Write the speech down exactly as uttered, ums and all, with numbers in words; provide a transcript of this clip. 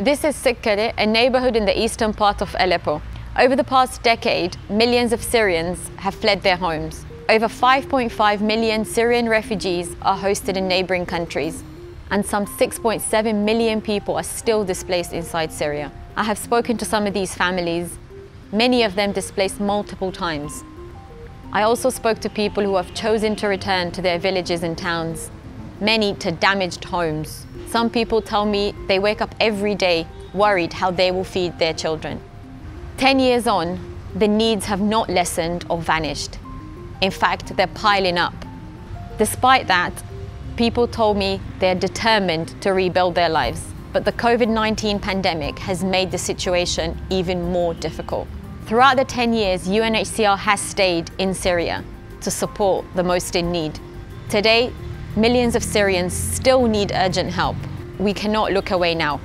This is Sikkale, a neighborhood in the eastern part of Aleppo. Over the past decade, millions of Syrians have fled their homes. Over five point five million Syrian refugees are hosted in neighboring countries, and some six point seven million people are still displaced inside Syria. I have spoken to some of these families, many of them displaced multiple times. I also spoke to people who have chosen to return to their villages and towns, many to damaged homes. Some people tell me they wake up every day worried how they will feed their children. Ten years on, the needs have not lessened or vanished. In fact, they're piling up. Despite that, people told me they're determined to rebuild their lives. But the COVID nineteen pandemic has made the situation even more difficult. Throughout the ten years, U N H C R has stayed in Syria to support the most in need. Today, millions of Syrians still need urgent help. We cannot look away now.